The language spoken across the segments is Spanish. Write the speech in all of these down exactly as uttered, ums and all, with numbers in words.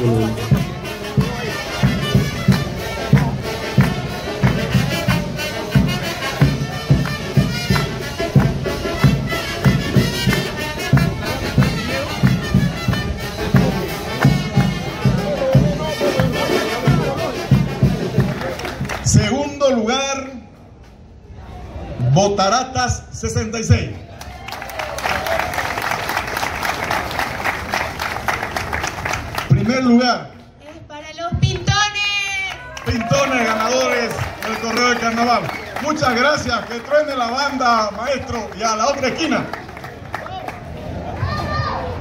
Bueno. Segundo lugar, Botaratas sesenta y seis. Primer lugar. Es para los Pintones. Pintones, ganadores del Correo del Carnaval. Muchas gracias, que truene la banda, maestro, y a la otra esquina.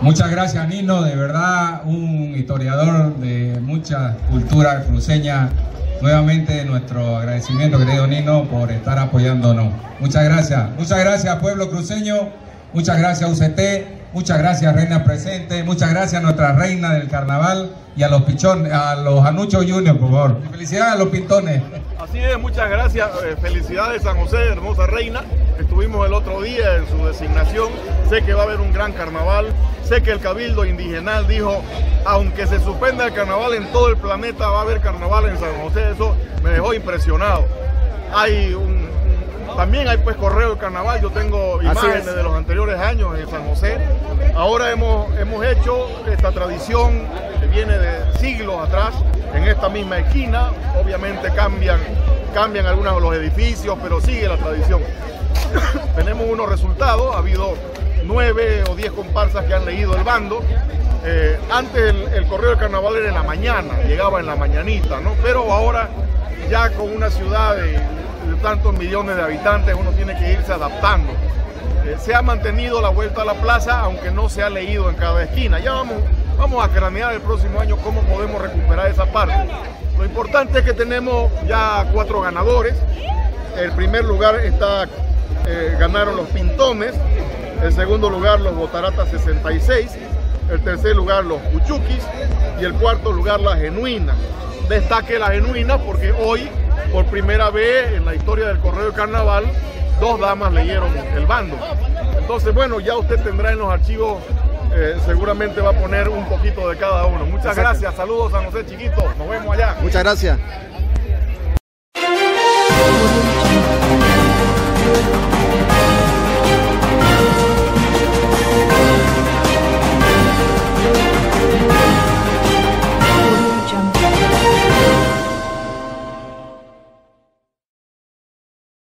Muchas gracias, Nino, de verdad, un historiador de muchas culturas cruceñas. Nuevamente nuestro agradecimiento, querido Nino, por estar apoyándonos. Muchas gracias. Muchas gracias, pueblo cruceño. Muchas gracias, U C T. Muchas gracias, reina presente. Muchas gracias a nuestra reina del carnaval y a los pichones, a los Anuchos Junior, por favor. Y felicidades a los Pintones. Así es, muchas gracias. Felicidades, San José, hermosa reina. Estuvimos el otro día en su designación. Sé que va a haber un gran carnaval. Sé que el Cabildo Indigenal dijo, aunque se suspenda el carnaval en todo el planeta, va a haber carnaval en San José. Eso me dejó impresionado. Hay un, también hay pues correo de carnaval. Yo tengo imágenes de los anteriores años en San José. Ahora hemos, hemos hecho esta tradición que viene de siglos atrás, en esta misma esquina. Obviamente cambian, cambian algunos de los edificios, pero sigue la tradición. Tenemos unos resultados, ha habido nueve o diez comparsas que han leído el bando. Eh, antes el, el correo del carnaval era en la mañana, llegaba en la mañanita, ¿no? Pero ahora ya con una ciudad de, de tantos millones de habitantes uno tiene que irse adaptando. Eh, se ha mantenido la vuelta a la plaza, aunque no se ha leído en cada esquina. Ya vamos, vamos a cranear el próximo año cómo podemos recuperar esa parte. Lo importante es que tenemos ya cuatro ganadores. El primer lugar está, eh, ganaron los Pintones. El segundo lugar, los Botaratas sesenta y seis. El tercer lugar, los Puchuquis. Y el cuarto lugar, la Genuina. Destaque la Genuina porque hoy, por primera vez en la historia del Correo del Carnaval, dos damas leyeron el bando. Entonces, bueno, ya usted tendrá en los archivos, eh, seguramente va a poner un poquito de cada uno. Muchas gracias. Saludos a José Chiquito. Nos vemos allá. Muchas gracias.